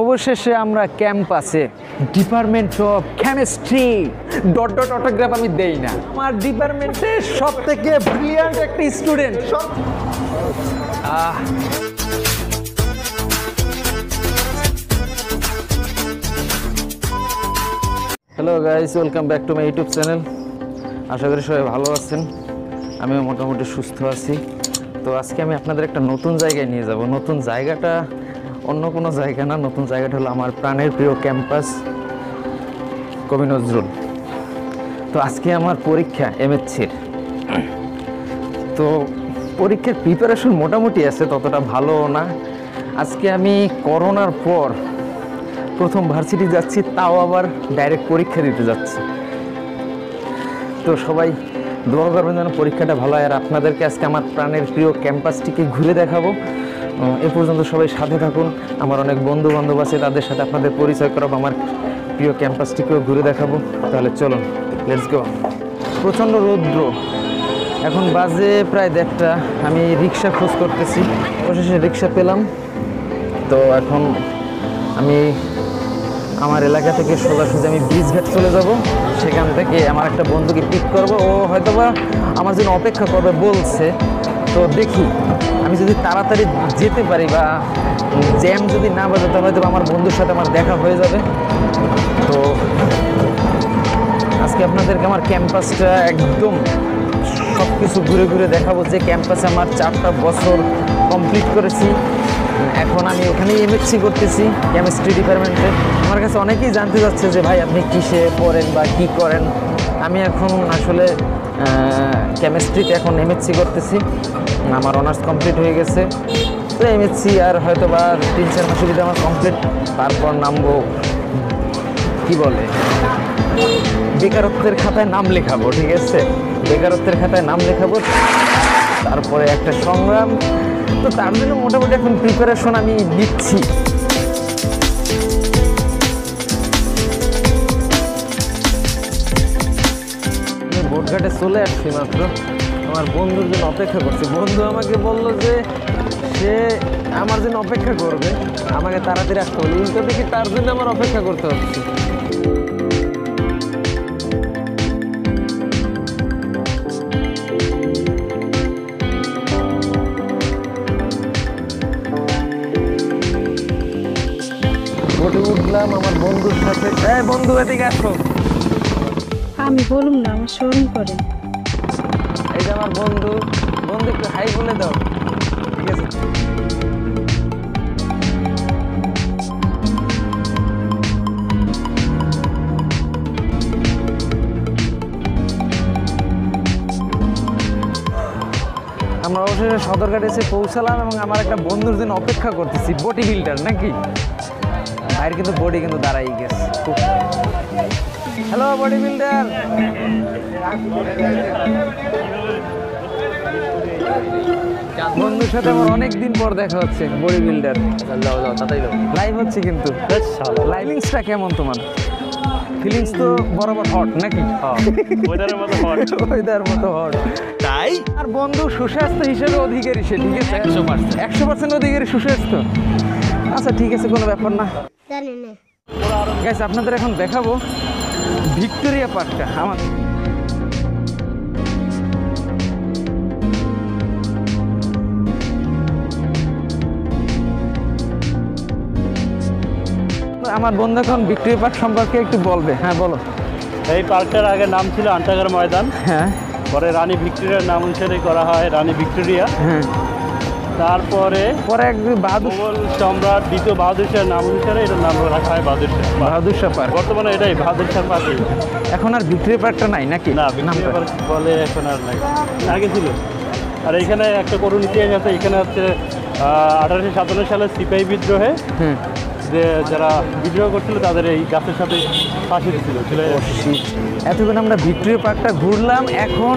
অবশেষে আমরা ক্যাম্পাসে department of chemistry dot autograph আমি দেই না, আমার ডিপার্টমেন্টে সবথেকে ব্রিলিয়ান্ট একটা student. Hello guys, welcome back to my YouTube channel. আশা করি সবাই ভালো আছেন, আমিও মোটামুটি সুস্থ আছি। তো আজকে আমি আপনাদের একটা নতুন জায়গায় নিয়ে যাব। নতুন জায়গাটা অন্য কোনো জায়গা না, নতুন জায়গাটা হলো আমার প্রাণের প্রিয় ক্যাম্পাস কবি নজরুল। তো আজকে আমার পরীক্ষা এমএসসির। তো পরীক্ষার প্রিপারেশন মোটামুটি আছে, ততটা ভালো না। আজকে আমি করোনার পর প্রথম ভার্সিটি যাচ্ছি, তাও আবার ডাইরেক্ট পরীক্ষা দিতে যাচ্ছি। তো সবাই দোয়া করবেন যেন পরীক্ষাটা ভালো হয়। আর আপনাদেরকে আজকে আমার প্রাণের প্রিয় ক্যাম্পাসটিকে ঘুরে দেখাবো। এ পর্যন্ত সবাই সাথে থাকুন। আমার অনেক বন্ধু বান্ধব আছে, তাদের সাথে আপনাদের পরিচয় করাবো, আমার প্রিয় ক্যাম্পাসটিকেও ঘুরে দেখাবো। তাহলে চলুন, লেটস গো। প্রচণ্ড রৌদ্র, এখন বাজে প্রায় 1:30। আমি রিক্সা খোঁজ করতেছি, অবশেষে রিক্সা পেলাম। তো এখন আমি আমার এলাকা থেকে সোজাসুজি আমি ব্রিজঘাট চলে যাব। সেখান থেকে আমার একটা বন্ধুকে পিক করব, ও হয়তোবা আমার জন্য অপেক্ষা করবে বলছে। তো দেখি আমি যদি তাড়াতাড়ি যেতে পারি বা জ্যাম যদি না বাজে, তাহলে হয়তো আমার বন্ধুর সাথে আমার দেখা হয়ে যাবে। তো আজকে আপনাদেরকে আমার ক্যাম্পাসটা একদম সব কিছু ঘুরে ঘুরে দেখাবো, যে ক্যাম্পাসে আমার 4টা বছর কমপ্লিট করেছি। এখন আমি ওখানেই এমএসসি করতেছি কেমিস্ট্রি ডিপার্টমেন্টে। আমার কাছে অনেকেই জানতে চাচ্ছে যে ভাই আপনি কিসে পড়েন বা কী করেন। আমি এখন আসলে কেমিস্ট্রিতে এখন এমএসসি করতেছি, আমার অনার্স কমপ্লিট হয়ে গেছে। তো এমএসসি আর হয়তো বা 3-4 মাসের ভিতরে আমার কমপ্লিট, তারপর নামবো কি বলে বেকারত্বের খাতায় নাম লেখাবো। ঠিক আছে, বেকারত্বের খাতায় নাম লেখাবো, তারপরে একটা সংগ্রাম। তো তার জন্য মোটামুটি এখন প্রিপারেশন আমি দিচ্ছি। বোটঘাটে চলে আসছি মাত্র, আমার বন্ধুর জন্য অপেক্ষা করছি। বন্ধু আমাকে বললো যে সে আমার জন্য অপেক্ষা করবে, আমাকে তাড়াতাড়ি আসতে বললো। উল্টো দেখি তার জন্য আমার অপেক্ষা করতে হচ্ছে। উঠলাম আমার বন্ধুর সাথে। এই বন্ধু এদিকে আসো। আমি বলুম না, আমার স্মরণ করে। এই যে আমার বন্ধু, একটু হাই বলে দাও। ঠিক আছে, আমরা অবশেষে সদরঘাটে এসে পৌঁছালাম এবং আমার একটা বন্ধুর জন্য অপেক্ষা করতেছি। বডি বিল্ডার নাকি বাইরে, কিন্তু বডি কিন্তু দাঁড়াই গেছে। হ্যালো বডি বিল্ডার, বন্ধুর সাথে আমার অনেক দিন পর দেখা হচ্ছে। বডি বিল্ডার লাইভ হচ্ছে, কিন্তু লাইভিংসটা কেমন তোমার? ফিলিংস তো বরাবর হট নাকি? ওয়েদারের মতো হট। তাই আর বন্ধু সুস্বাস্থ্য হিসেবে অধিকারী সে। ঠিক আছে, 100% অধিকারী সুস্বাস্থ্য। আচ্ছা ঠিক আছে, কোনো ব্যাপার না। গাইস আপনাদের এখন দেখাবো ভিক্টোরিয়া পার্কটা। আমাদের আমার বন্ধু এখন ভিক্টোরিয়া পার্ক সম্পর্কে একটু বলবে। হ্যাঁ বলো। এই পার্কটার আগে নাম ছিল আন্টাগার ময়দান। হ্যাঁ, পরে রানী ভিক্টোরিয়ার নাম অনুসারে করা হয় রানী ভিক্টোরিয়া। হ্যাঁ, তারপরে বাহাদুর সম্রাট দ্বিতীয় বাহাদুর শাহের নাম অনুসারে এটার নাম রাখা হয় বাহাদুর শাহ। বাহাদুর শাহ পার্ক বর্তমানে এটাই বাহাদুর শাহ পার্ক। এখন আর ভিক্টোরিয়া পার্কটা নাই নাকি? না, ভিক্টোরিয়া পার্ক বলে এখন আর নাই, আগে ছিল। আর এখানে একটা করুণ ইতিহাস আছে। এখানে হচ্ছে 1857 সালে সিপাহী বিদ্রোহে যে যারা বিদ্রোহ করছিল তাদের এই গাছের সাথে ফাঁসি দিয়েছিল। এতক্ষণ আমরা ভিক্টোরিয়া পার্কটা ঘুরলাম, এখন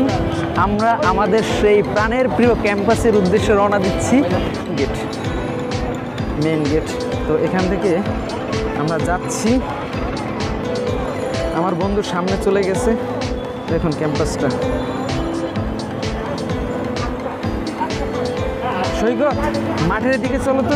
আমরা আমাদের সেই প্রাণের প্রিয় ক্যাম্পাসের উদ্দেশ্যে রওনা দিচ্ছি। Gate, main gate. তো এখান থেকে আমরা যাচ্ছি। আমার বন্ধু সামনে চলে গেছে। দেখুন ক্যাম্পাসটা, সৈকত মাঠের দিকে চলো তো।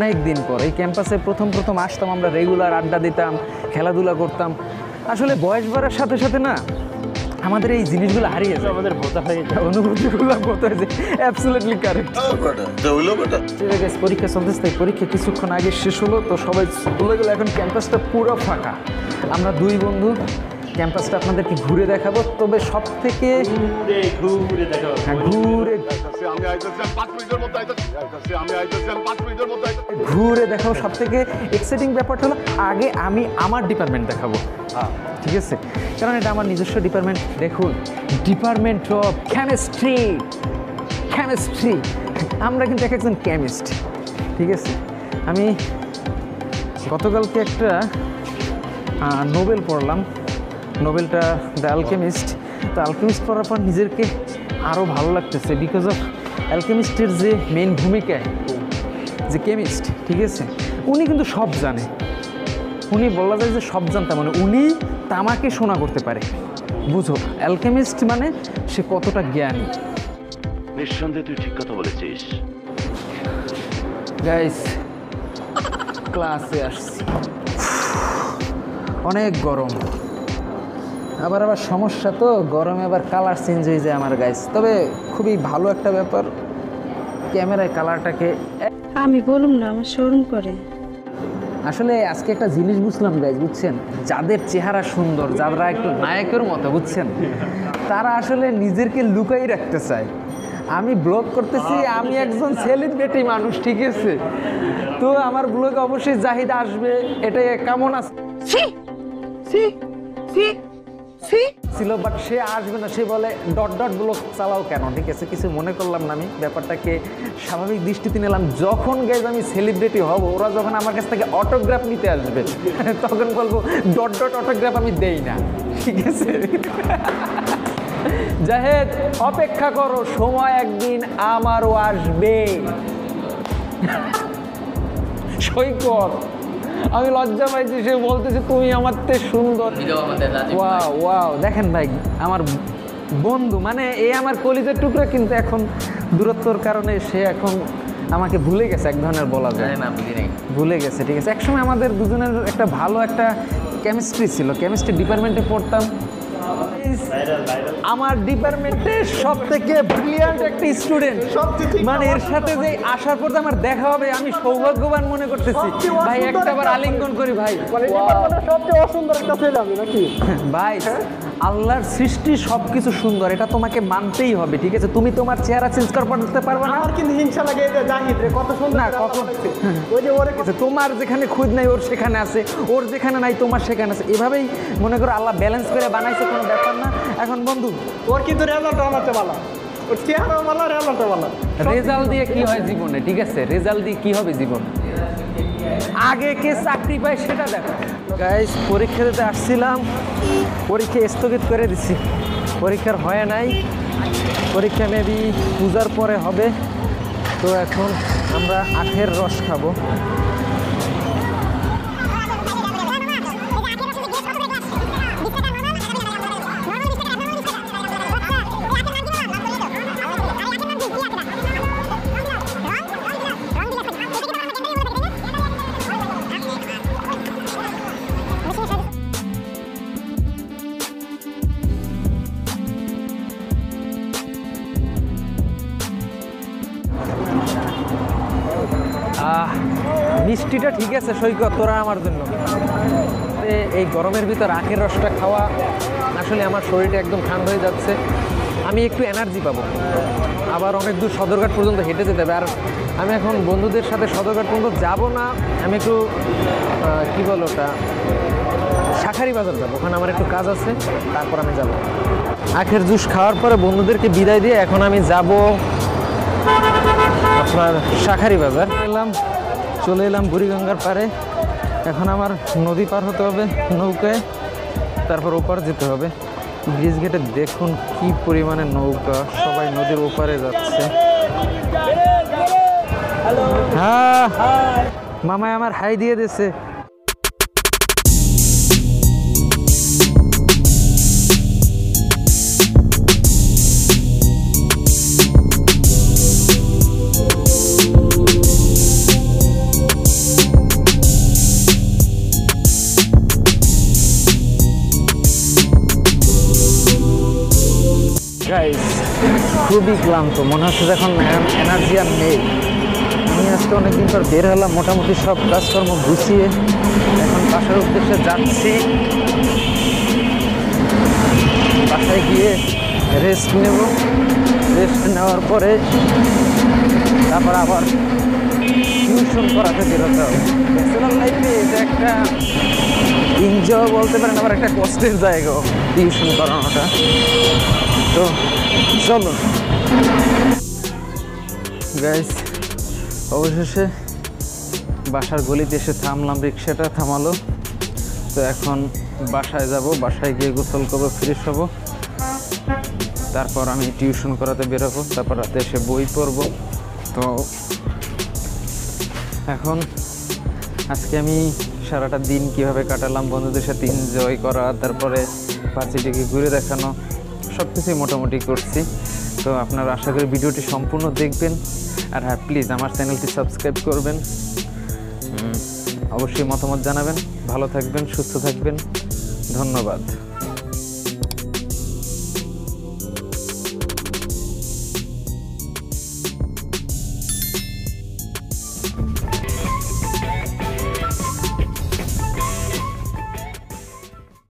अनेक दिन पर कैम्पासे प्रथम प्रथम आसतम आमरा रेगुलार आड्डा दिताम खेलाधूला करताम आसले बयस बाड़ार साथे साथे ना आमादेर एई जिनिसगुलो हारिये जाय आमादेर बोता हये जाय अनुभूतिगुलो बोता हये जाय एब्सोल्युटली करेक्ट कथा दौलो कथा ठीक আছে পরীক্ষা চলতেছে তাই পরীক্ষা কিছুক্ষণ আগে শেষ হলো তো সবাই চলে গেল এখন ক্যাম্পাসটা পুরো ফাঁকা আমরা দুই বন্ধু ক্যাম্পাসটা আপনাদেরকে ঘুরে দেখাবো তবে সবথেকে ঘুরে দেখাবো ঘুরে আমি আইতাছি 5 মিনিটের মধ্যে ঘুরে দেখাবো সবথেকে এক্সাইটিং ব্যাপারটা হলো আগে আমি আমার ডিপার্টমেন্ট দেখাবো হ্যাঁ ঠিক আছে কারণ এটা আমার নিজস্ব ডিপার্টমেন্ট দেখুন ডিপার্টমেন্ট অফ কেমিস্ট্রি কেমিস্ট্রি আমরা কিন্তু একজন কেমিস্ট ঠিক আছে আমি গতকালকে একটা নোবেল পড়লাম নোবেলটা দ্য অ্যালকেমিস্ট তো অ্যালকেমিস্ট পড়ার পর নিজেকে আরও ভালো লাগতেছে বিকজ অফ অ্যালকেমিস্টের যে মেন ভূমিকা যে কেমিস্ট ঠিক আছে উনি কিন্তু সব জানে উনি বলা যায় যে সব জানতা মানে উনি তামাকে শোনা করতে পারে বুঝো অ্যালকেমিস্ট মানে সে কতটা জ্ঞানী নিঃসন্দেহে তুই ঠিক কথা বলেছিস গাইস ক্লাসে আসছি অনেক গরম আবার আবার সমস্যা তো গরমে আবার কালার চেঞ্জ হয়ে যায় আমার গাইস তবে খুবই ভালো একটা ব্যাপার ক্যামেরায় কালারটাকে আমি বলুম না আমার শরম করে আসলে আজকে একটা জিনিস বুঝলাম গাইস বুঝছেন যাদের চেহারা সুন্দর যারা একটু নায়কের মতো বুঝছেন তারা আসলে নিজেকে লুকাই রাখতে চায় আমি ব্লগ করতেছি আমি একজন সেলিব্রিটি মানুষ ঠিক আছে তো আমার ব্লগে অবশ্যই জাহিদ আসবে এটাই কামনা আছে সি সি সি ছিল বাট সে আসবে না সে বলে ডট ডট ব্লগ চালাও কেন ঠিক আছে কিছু মনে করলাম না আমি ব্যাপারটাকে স্বাভাবিক দৃষ্টিতে নিলাম যখন গাইজ আমি সেলিব্রিটি হব ওরা যখন আমার কাছ থেকে অটোগ্রাফ নিতে আসবে তখন বলবো ডট ডট অটোগ্রাফ আমি দেই না ঠিক আছে জাহেদ অপেক্ষা করো সময় একদিন আমারও আসবে সৈকত আমি লজ্জা পাইছি সে বলতেছে তুমি আমার তে সুন্দর ওয়াও ওয়াও দেখেন ভাই আমার বন্ধু মানে এ আমার কলিজার টুকরা কিন্তু এখন দূরত্বর কারণে সে এখন আমাকে ভুলে গেছে এক ধরনের বলা যায় না ভুলে গেছে ঠিক আছে একসময় আমাদের দুজনের একটা ভালো একটা কেমিস্ট্রি ছিল কেমিস্ট্রি ডিপার্টমেন্টে পড়তাম আমার ডিপার্টমেন্টে সবথেকে ব্রিলিয়ান্ট একটা স্টুডেন্ট মানে এর সাথে যে আসার পর আমার দেখা হবে আমি সৌভাগ্যবান মনে করতেছি ভাই একবার আলিঙ্গন করি ভাই সবচেয়ে অসুন্দর একটা ছেলে আমি নাকি ভাই আল্লাহর সৃষ্টি সবকিছু সুন্দর এটা তোমাকে মানতেই হবে ঠিক আছে তুমি তোমার চেহারা চেঞ্জ করতে পারবে না আমার কিন্তু হিংসা লাগে এটা জাহিদ রে কত সুন্দর না কখন ওই যে ওরে তোমার যেখানে খুদ নাই ওর সেখানে আছে ওর যেখানে নাই তোমার সেখানে আছে এভাবেই মনে করো আল্লাহ ব্যালেন্স করে বানাইছে কোনো ব্যাপার না এখন বন্ধু ওর কিন্তু রেজাল্ট আনাতে ভালো ওর চেহারা ভালো রেজাল্ট ভালো রেজাল্ট দিয়ে কি হয় জীবনে ঠিক আছে রেজাল্ট দিয়ে কি হবে জীবন আগে কে চাকরি পায় সেটা দেখো গাইস পরীক্ষা দিতে আসছিলাম পরীক্ষা স্থগিত করে দিছি পরীক্ষার হয় নাই পরীক্ষা মেবি পূজার পরে হবে তো এখন আমরা আখের রস খাবো মিষ্টিটা ঠিক আছে সৈকত তোরা আমার জন্য এই গরমের ভিতর আখের রসটা খাওয়া আসলে আমার শরীরটা একদম ঠান্ডা হয়ে যাচ্ছে আমি একটু এনার্জি পাবো আবার অনেক দূর সদরঘাট পর্যন্ত হেঁটে যেতে হবে আর আমি এখন বন্ধুদের সাথে সদরঘাট পর্যন্ত যাবো না আমি একটু কী বলো ওটা শাঁখারি বাজার যাবো ওখানে আমার একটু কাজ আছে তারপর আমি যাব আখের জুস খাওয়ার পরে বন্ধুদেরকে বিদায় দিয়ে এখন আমি যাব আপনার শাঁখারি বাজার এলাম চলে এলাম বুড়িগঙ্গার পারে এখন আমার নদী পার হতে হবে নৌকায়, তারপর ওপার যেতে হবে। ব্রিজ গেটে দেখুন কি পরিমাণে নৌকা, সবাই নদীর ওপারে যাচ্ছে। হ্যাঁ মামায় আমার হাই দিয়ে দিছে। খুবই ক্লান্ত মনে হচ্ছে, এখন এনার্জি আর নেই। আমি আজকে অনেকদিন পর বের হলাম, মোটামুটি সব কাজকর্ম গুছিয়ে এখন বাসার উদ্দেশ্যে যাচ্ছি। বাসায় গিয়ে রেস্ট নেব, রেস্ট নেওয়ার পরে তারপর আবার টিউশন করাতে বেরোতে হবে। ব্যাচেলার লাইফে এটা একটা এনজয় বলতে পারেন, আবার একটা কষ্টের জায়গা টিউশন করানোটা। তো চলো গাইস, অবশেষে বাসার গলিতে এসে থামলাম, রিক্সাটা থামালো। তো এখন বাসায় যাব, বাসায় গিয়ে গোসল করবো, ফ্রেশ হব, তারপর আমি টিউশন করাতে বেরোবো, তারপর রাতে এসে বই পড়বো। তো এখন আজকে আমি সারাটা দিন কীভাবে কাটালাম, বন্ধুদের সাথে এনজয় করা, তারপরে ভার্সিটিকে ঘুরে দেখানো, সব কিছুই মোটামুটি করছি। তো আপনারা আশা করি ভিডিওটি সম্পূর্ণ দেখবেন, আর হ্যাঁ প্লিজ আমার চ্যানেলটি সাবস্ক্রাইব করবেন, অবশ্যই মতামত জানাবেন। ভালো থাকবেন, সুস্থ থাকবেন, ধন্যবাদ।